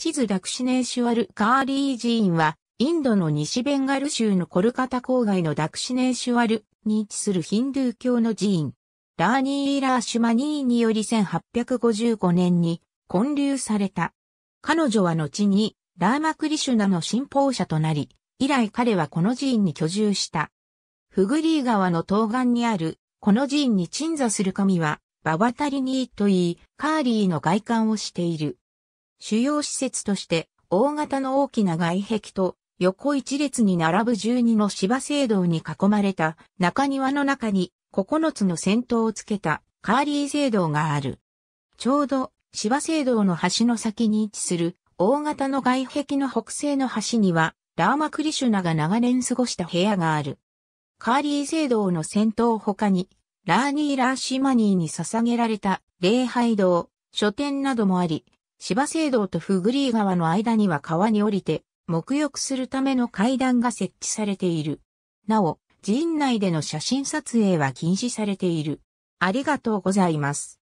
チズ・ダクシネーシュワル・カーリー寺院は、インドの西ベンガル州のコルカタ郊外のダクシネーシュワルに位置するヒンドゥー教の寺院。ラーニー・ラーシュマニーにより1855年に建立された。彼女は後にラーマクリシュナの信奉者となり、以来彼はこの寺院に居住した。フグリー川の東岸にある、この寺院に鎮座する神は、ババタリニーといい、カーリーの外観をしている。主要施設として、大型の大きな外壁と、横一列に並ぶ12の芝聖堂に囲まれた中庭の中に、9つの尖塔をつけたカーリー聖堂がある。ちょうど、芝聖堂の端の先に位置する、大型の外壁の北西の端には、ラーマクリシュナが長年過ごした部屋がある。カーリー聖堂の尖塔他に、ラーニー・ラーシュマニーに捧げられた礼拝堂、書店などもあり、芝聖堂とフグリー川の間には川に降りて、沐浴するための階段が設置されている。なお、寺院内での写真撮影は禁止されている。ありがとうございます。